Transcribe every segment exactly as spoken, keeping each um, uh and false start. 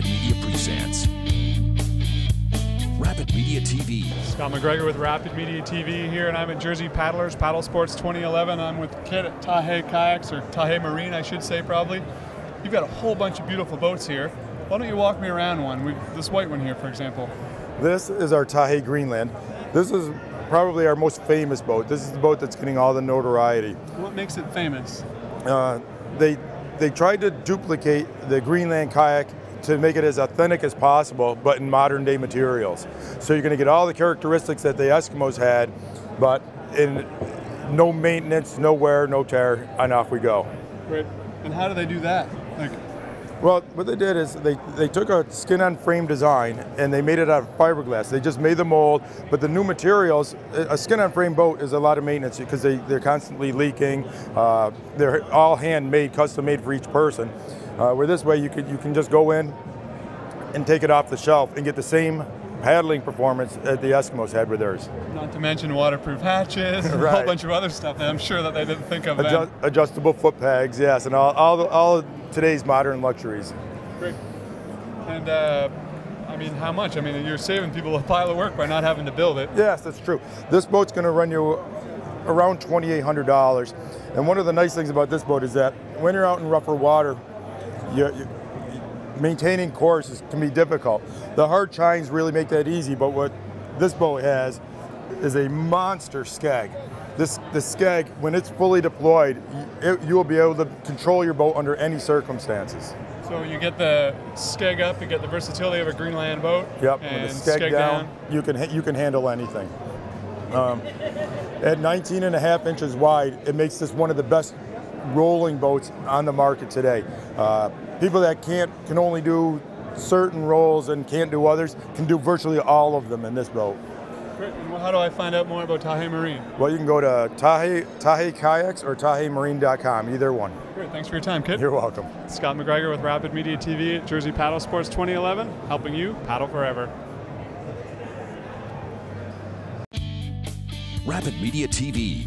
Rapid Media presents Rapid Media T V. Scott McGregor with Rapid Media T V here, and I'm at Jersey Paddlers Paddle Sports twenty eleven. I'm with Kid at Tahe Kayaks, or Tahe Marine, I should say probably. You've got a whole bunch of beautiful boats here. Why don't you walk me around one? We've, this white one here, for example. This is our Tahe Greenland. This is probably our most famous boat. This is the boat that's getting all the notoriety. What makes it famous? Uh, they they tried to duplicate the Greenland kayak to make it as authentic as possible, but in modern day materials. So you're going to get all the characteristics that the Eskimos had, but in no maintenance, no wear, no tear, and off we go. Great. And how do they do that? Like Well, what they did is they, they took a skin-on-frame design and they made it out of fiberglass. They just made the mold, but the new materials, a skin-on-frame boat is a lot of maintenance because they, they're constantly leaking. Uh, they're all handmade, custom-made for each person. Uh, where this way, you, could, you can just go in and take it off the shelf and get the same paddling performance that the Eskimos had with theirs. Not to mention waterproof hatches and right. A whole bunch of other stuff that I'm sure that they didn't think of. Adjust, adjustable foot pegs, yes, and all all, the, all today's modern luxuries. Great. And uh, I mean, how much? I mean, you're saving people a pile of work by not having to build it. Yes, that's true. This boat's going to run you around twenty-eight hundred dollars. And one of the nice things about this boat is that when you're out in rougher water, you, you maintaining courses can be difficult. The hard chines really make that easy, but what this boat has is a monster skeg. This the skeg, when it's fully deployed, it, you will be able to control your boat under any circumstances. So you get the skeg up, you get the versatility of a Greenland boat. Yep. And with the skeg, skeg down, down, you can you can handle anything. Um, at nineteen and a half inches wide, it makes this one of the best rolling boats on the market today. Uh, people that can't can only do certain rolls and can't do others can do virtually all of them in this boat. Great. And how do I find out more about Tahe Marine? Well, you can go to Tahe, Tahe Kayaks or Tahe Marine dot com, either one. Great. Thanks for your time, Kit. You're welcome. Scott McGregor with Rapid Media T V at Jersey Paddle Sports twenty eleven, helping you paddle forever. Rapid Media T V.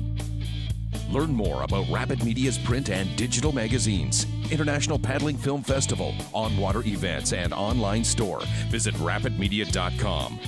Learn more about Rapid Media's print and digital magazines, International Paddling Film Festival, on-water events, and online store. Visit rapid media dot com.